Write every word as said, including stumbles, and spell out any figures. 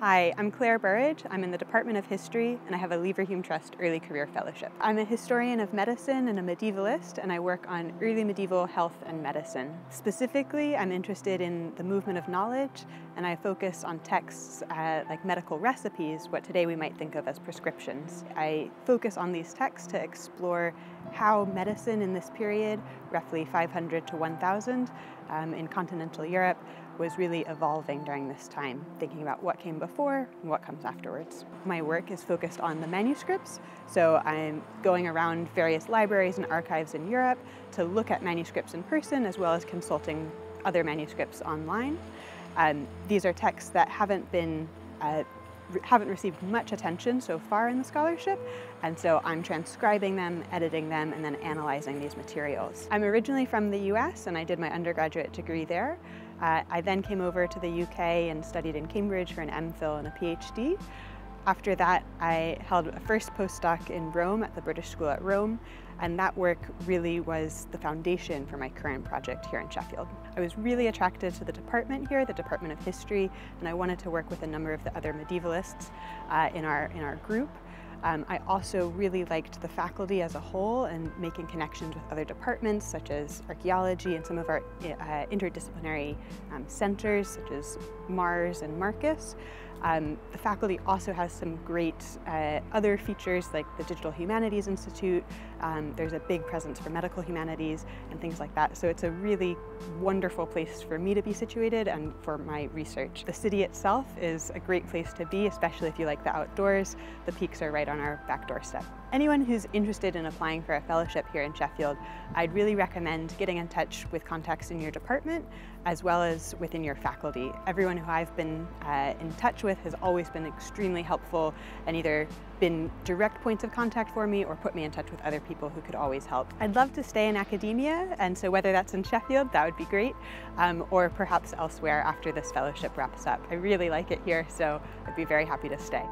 Hi, I'm Claire Burridge. I'm in the Department of History and I have a Leverhulme Trust Early Career Fellowship. I'm a historian of medicine and a medievalist, and I work on early medieval health and medicine. Specifically, I'm interested in the movement of knowledge, and I focus on texts uh, like medical recipes, what today we might think of as prescriptions. I focus on these texts to explore how medicine in this period, roughly five hundred to one thousand um, in continental Europe, was really evolving during this time, thinking about what came before and what comes afterwards. My work is focused on the manuscripts, so I'm going around various libraries and archives in Europe to look at manuscripts in person, as well as consulting other manuscripts online. Um, these are texts that haven't been uh, haven't received much attention so far in the scholarship, and so I'm transcribing them, editing them, and then analyzing these materials. I'm originally from the U S and I did my undergraduate degree there. Uh, I then came over to the U K and studied in Cambridge for an MPhil and a PhD. After that, I held a first postdoc in Rome at the British School at Rome, and that work really was the foundation for my current project here in Sheffield. I was really attracted to the department here, the Department of History, and I wanted to work with a number of the other medievalists uh, in our, in our group. Um, I also really liked the faculty as a whole and making connections with other departments such as archaeology and some of our uh, interdisciplinary um, centers such as Mars and Marcus. Um, the faculty also has some great uh, other features like the Digital Humanities Institute. Um, there's a big presence for medical humanities and things like that, so it's a really wonderful place for me to be situated and for my research. The city itself is a great place to be, especially if you like the outdoors. The peaks are right on our back doorstep. Anyone who's interested in applying for a fellowship here in Sheffield, I'd really recommend getting in touch with contacts in your department as well as within your faculty. Everyone who I've been uh, in touch with has always been extremely helpful and either been direct points of contact for me or put me in touch with other people who could always help. I'd love to stay in academia, and so whether that's in Sheffield, that would be great, um, or perhaps elsewhere after this fellowship wraps up. I really like it here, so I'd be very happy to stay.